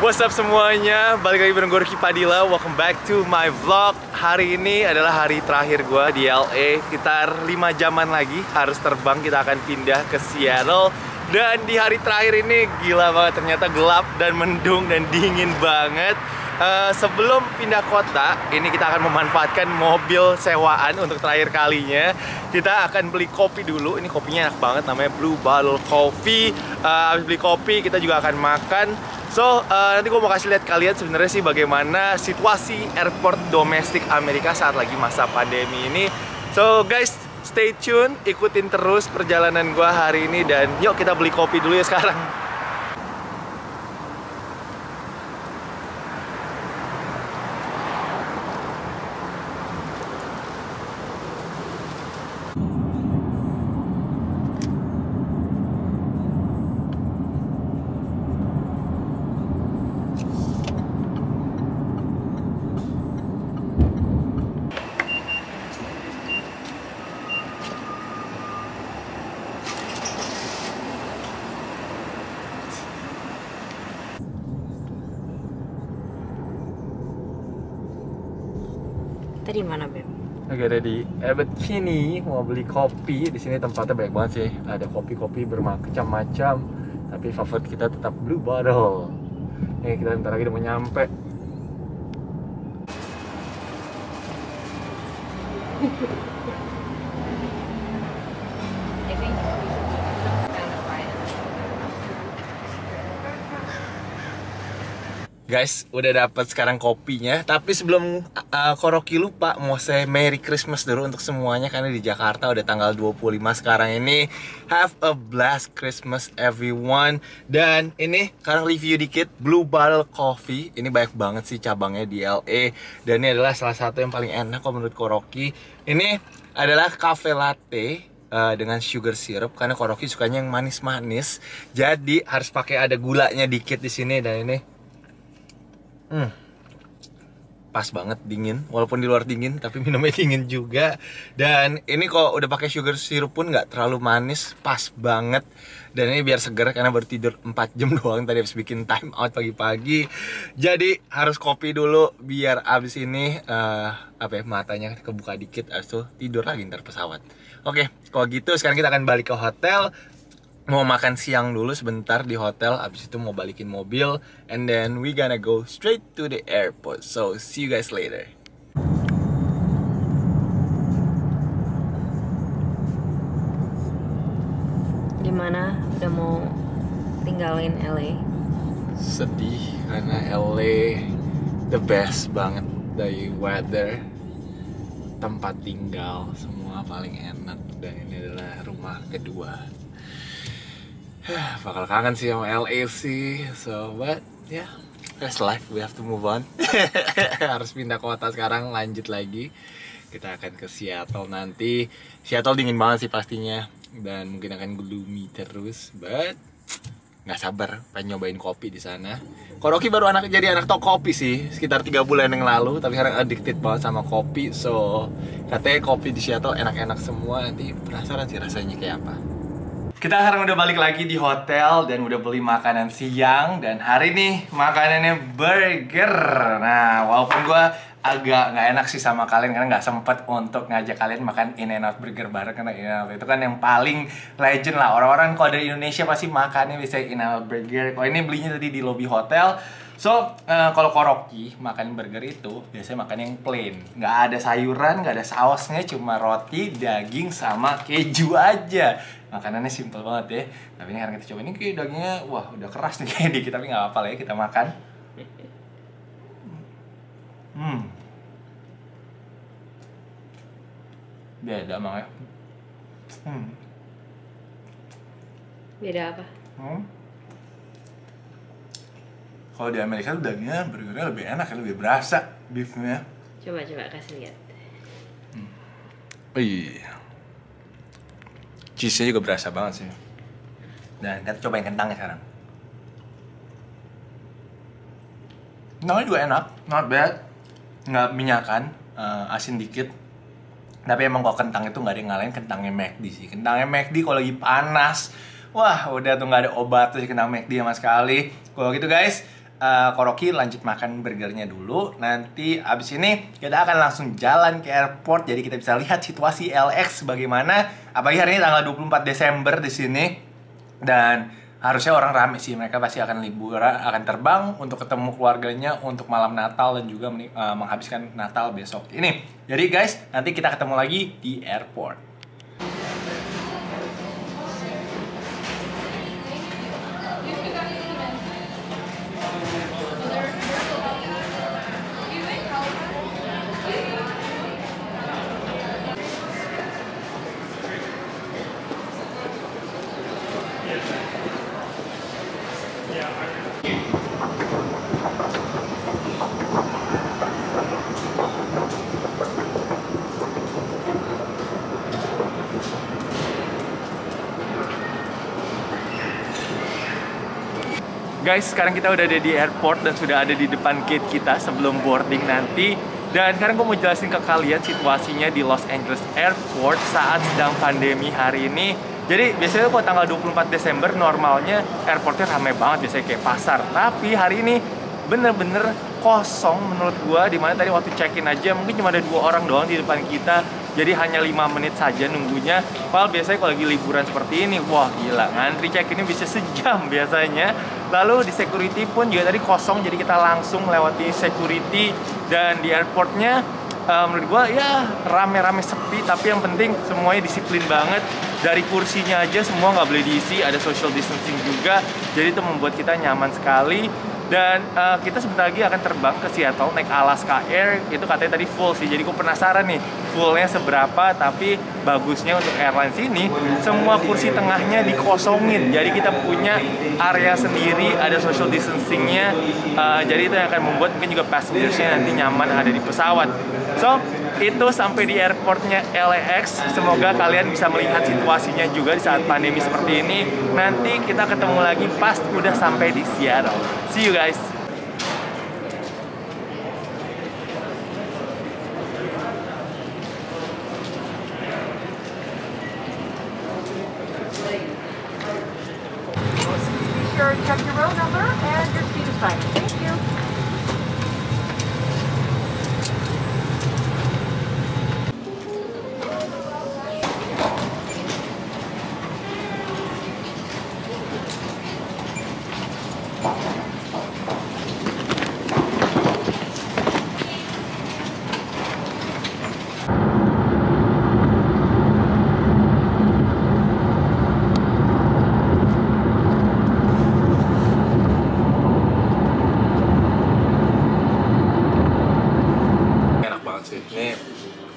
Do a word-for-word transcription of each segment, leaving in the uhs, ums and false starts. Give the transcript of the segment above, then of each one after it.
What's up semuanya, balik lagi bareng gue Rocky Padila. Welcome back to my vlog. Hari ini adalah hari terakhir gue di L A. Sekitar lima jaman lagi harus terbang, kita akan pindah ke Seattle. Dan di hari terakhir ini gila banget, ternyata gelap dan mendung dan dingin banget. Uh, sebelum pindah kota, ini kita akan memanfaatkan mobil sewaan untuk terakhir kalinya. Kita akan beli kopi dulu, ini kopinya enak banget, namanya Blue Bottle Coffee. uh, Habis beli kopi, kita juga akan makan. So, uh, nanti gue mau kasih lihat kalian sebenarnya sih bagaimana situasi airport domestik Amerika saat lagi masa pandemi ini. So guys, stay tune, ikutin terus perjalanan gue hari ini. Dan yuk kita beli kopi dulu ya sekarang. Tadi mana, Beb? Oke, ada di Abbot Kinney, mau beli kopi. Di sini tempatnya banyak banget sih. Ada kopi-kopi bermacam-macam, tapi favorit kita tetap Blue Bottle. Nih, kita bentar lagi udah mau nyampe. Guys, udah dapat sekarang kopinya. Tapi sebelum uh, Koroki lupa, mau saya Merry Christmas dulu untuk semuanya. Karena di Jakarta udah tanggal dua puluh lima sekarang ini. Have a blessed Christmas everyone. Dan ini, sekarang review dikit Blue Bottle Coffee. Ini banyak banget sih cabangnya di L A. Dan ini adalah salah satu yang paling enak kalau menurut Koroki. Ini adalah cafe latte Uh, dengan sugar syrup, karena Koroki sukanya yang manis-manis. Jadi harus pakai ada gulanya dikit di sini. Dan ini Hmm, pas banget dingin, walaupun di luar dingin, tapi minumnya dingin juga. Dan ini kok udah pakai sugar syrup pun nggak terlalu manis, pas banget. Dan ini biar seger karena baru tidur empat jam doang tadi habis bikin time out pagi-pagi. Jadi harus kopi dulu biar abis ini uh, apa ya, matanya kebuka dikit, abis itu tidur lagi ntar pesawat. Oke, kalau gitu sekarang kita akan balik ke hotel. Mau makan siang dulu sebentar di hotel, abis itu mau balikin mobil, and then we gonna go straight to the airport. So see you guys later. Gimana? Udah mau tinggalin L A? Sedih karena L A the best banget dari weather, tempat tinggal semua paling enak, dan ini adalah rumah kedua. Bakal kangen sih sama L A sih. So but ya yeah, that's life, we have to move on. Harus pindah kota sekarang, lanjut lagi. Kita akan ke Seattle nanti. Seattle dingin banget sih pastinya. Dan mungkin akan gloomy terus. But gak sabar pengen nyobain kopi di sana. Koroki baru anak jadi anak toko kopi sih sekitar tiga bulan yang lalu. Tapi sekarang addicted banget sama kopi. So katanya kopi di Seattle enak-enak semua. Nanti penasaran sih rasanya kayak apa. Kita sekarang udah balik lagi di hotel dan udah beli makanan siang. Dan hari ini makanannya burger. Nah, walaupun gue agak nggak enak sih sama kalian karena nggak sempet untuk ngajak kalian makan In-N-Out burger bareng. Karena In-N-Out itu kan yang paling legend lah. Orang-orang kalau dari Indonesia pasti makannya bisa In-N-Out burger. Kalau ini belinya tadi di lobby hotel. So, uh, kalau Koroki makan burger itu biasanya makan yang plain. Nggak ada sayuran, nggak ada sausnya, cuma roti, daging, sama keju aja. Makanannya simple banget ya. Tapi ini karena kita coba, ini kayak dagingnya, wah udah keras nih kayak dikit. Tapi nggak apa-apa lah ya, kita makan. Hmm. Beda emang ya. Hmm. Beda apa? Hmm. Kalau di Amerika tuh dagingnya, burgernya lebih enak, lebih berasa beefnya. Coba coba kasih lihat. Hmm. Oh iya, cheese-nya juga berasa banget sih. Dan kita cobain kentangnya sekarang. Kentangnya juga enak, not bad, nggak minyakan, uh, asin dikit. Tapi emang kalau kentang itu nggak ada yang ngalahin kentangnya McD sih. Kentangnya McD kalau lagi panas, wah udah tuh nggak ada obat tuh si kentang McD sama sekali. Kalau gitu guys. uh, Koroki lanjut makan burgernya dulu. Nanti abis ini kita akan langsung jalan ke airport. Jadi kita bisa lihat situasi L X bagaimana. Apalagi hari ini tanggal dua puluh empat Desember di sini. Dan harusnya orang rame sih. Mereka pasti akan liburan, akan terbang untuk ketemu keluarganya untuk malam Natal dan juga uh, menghabiskan Natal besok ini. Jadi guys, nanti kita ketemu lagi di airport. Guys, sekarang kita udah ada di airport dan sudah ada di depan gate kita sebelum boarding nanti. Dan sekarang gue mau jelasin ke kalian situasinya di Los Angeles Airport saat sedang pandemi hari ini. Jadi biasanya kalau tanggal dua puluh empat Desember normalnya airportnya ramai banget, biasanya kayak pasar. Tapi hari ini bener-bener kosong menurut gue, dimana tadi waktu check-in aja mungkin cuma ada dua orang doang di depan kita. Jadi hanya lima menit saja nunggunya. Padahal biasanya kalau lagi liburan seperti ini, wah gila, ngantri check-innya bisa sejam biasanya. Lalu di security pun juga tadi kosong, jadi kita langsung melewati security. Dan di airportnya uh, menurut gua ya rame-rame sepi, tapi yang penting semuanya disiplin banget. Dari kursinya aja semua nggak boleh diisi, ada social distancing juga, jadi itu membuat kita nyaman sekali. Dan uh, kita sebentar lagi akan terbang ke Seattle naik Alaska Air. Itu katanya tadi full sih, jadi gue penasaran nih fullnya seberapa. Tapi bagusnya untuk airlines ini, semua kursi tengahnya dikosongin, jadi kita punya area sendiri, ada social distancingnya. uh, Jadi itu yang akan membuat mungkin juga passengersnya nanti nyaman ada di pesawat. So, itu sampai di airportnya L A X. Semoga kalian bisa melihat situasinya juga di saat pandemi seperti ini. Nanti kita ketemu lagi pas udah sampai di Seattle. See you guys. Be sure to check your row number and your seat assignment. Thank you.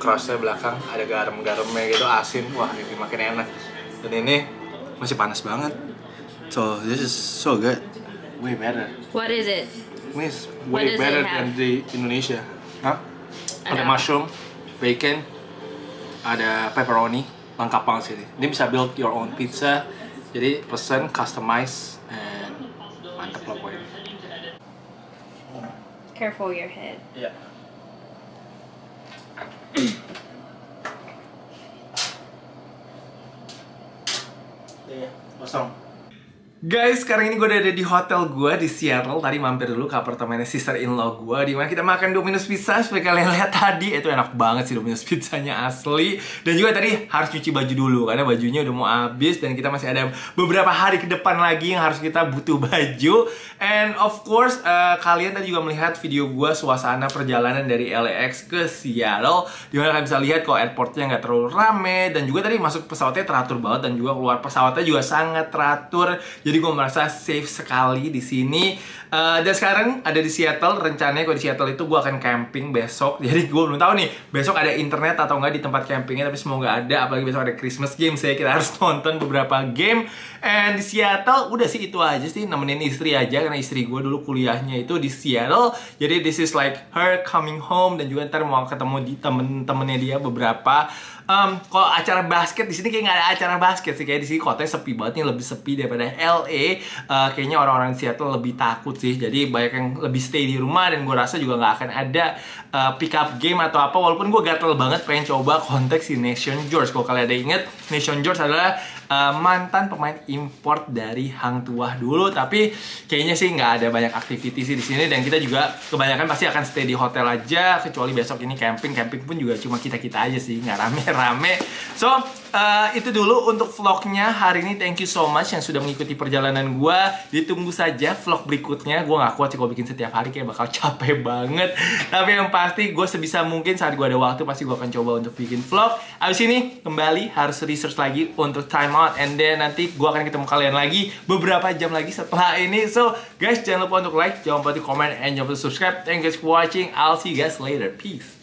Crossnya belakang ada garam-garamnya gitu, asin, wah ini makin enak. Dan ini masih panas banget. So this is so good, way better. What is it? It's way better than the Indonesia. Hah? Ada mushroom, bacon, ada pepperoni, lengkap banget sih. Ini bisa build your own pizza, jadi pesen, customize, and mantep lah pokoknya. Careful your head. Yeah. Kosong. Guys, sekarang ini gue udah ada di hotel gue di Seattle. Tadi mampir dulu ke apartemennya sister-in-law gue, dimana kita makan Domino's Pizza. Seperti kalian lihat tadi, itu enak banget sih Domino's Pizzanya asli. Dan juga tadi harus cuci baju dulu karena bajunya udah mau habis. Dan kita masih ada beberapa hari ke depan lagi yang harus kita butuh baju. And of course, uh, kalian tadi juga melihat video gue suasana perjalanan dari L A X ke Seattle, dimana kalian bisa lihat kalau airportnya nggak terlalu rame. Dan juga tadi masuk pesawatnya teratur banget, dan juga keluar pesawatnya juga sangat teratur. Jadi gue merasa safe sekali di sini. Uh, dan sekarang ada di Seattle. Rencananya kalau di Seattle itu gue akan camping besok. Jadi gue belum tahu nih besok ada internet atau nggak di tempat campingnya. Tapi semoga ada. Apalagi besok ada Christmas games. Ya kita harus nonton beberapa game. And di Seattle udah sih itu aja sih. Nemenin istri aja karena istri gue dulu kuliahnya itu di Seattle. Jadi this is like her coming home. Dan juga ntar mau ketemu di temen-temennya dia beberapa. Um, kalau acara basket di sini kayak nggak ada acara basket sih, kayak di sini kotanya sepi banget nih, lebih sepi daripada L A. Uh, kayaknya orang-orang Seattle lebih takut sih, jadi banyak yang lebih stay di rumah. Dan gue rasa juga nggak akan ada uh, pick up game atau apa, walaupun gue gatel banget pengen coba konteks si Nation George. Kalau kalian ada inget, Nation George adalah uh, mantan pemain import dari Hang Tuah dulu. Tapi kayaknya sih nggak ada banyak aktiviti sih di sini, dan kita juga kebanyakan pasti akan stay di hotel aja, kecuali besok ini camping. Camping pun juga cuma kita-kita aja sih, nggak rame-rame. So, uh, itu dulu untuk vlognya hari ini. Thank you so much yang sudah mengikuti perjalanan gua. Ditunggu saja vlog berikutnya. Gua nggak kuat sih kalau bikin setiap hari, kayak bakal capek banget. Tapi yang pasti gue sebisa mungkin saat gue ada waktu pasti gue akan coba untuk bikin vlog. Abis ini kembali harus research lagi untuk time out, and then nanti gue akan ketemu kalian lagi beberapa jam lagi setelah ini. So guys, jangan lupa untuk like, jangan lupa untuk comment, and jangan lupa subscribe. Thank you guys for watching. I'll see you guys later. Peace.